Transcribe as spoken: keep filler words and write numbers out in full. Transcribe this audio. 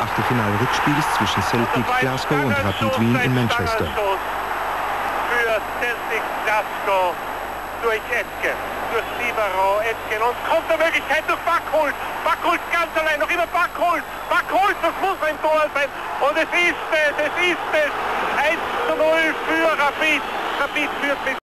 Achtelfinal-Rückspiels zwischen Celtic Glasgow und Rapid Wien in Manchester. Für Celtic Glasgow durch Etke, durch Sivaro Etke und kommt der Möglichkeit durch Backholt. Backholt ganz allein, noch immer Backholt. Backholt, das muss ein Tor sein. Und es ist es, es ist es. eins zu null für Rapid. Rapid führt mit